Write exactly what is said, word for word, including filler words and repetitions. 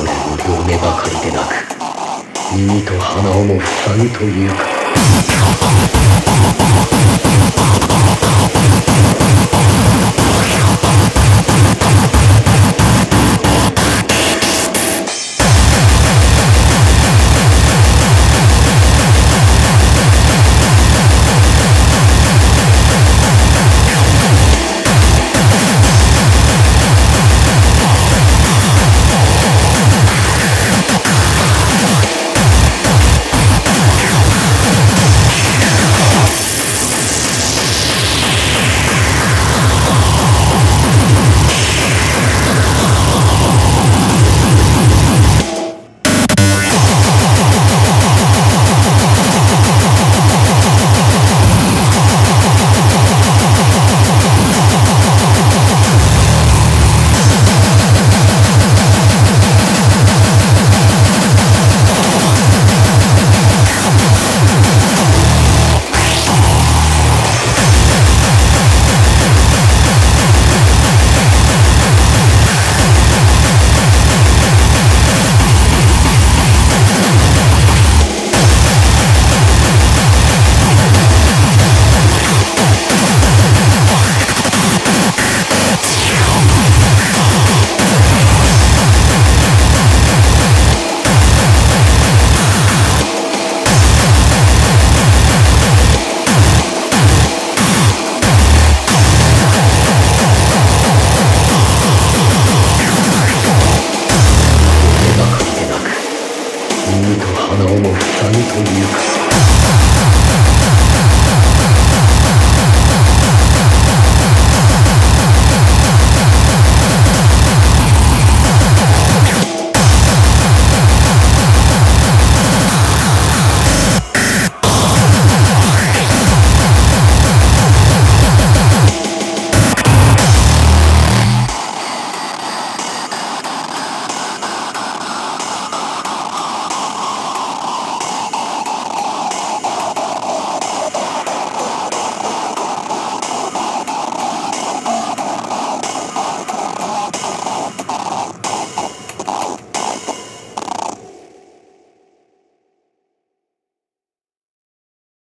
俺の両目ばかりでなく耳と鼻をも塞ぐというか。Thank you.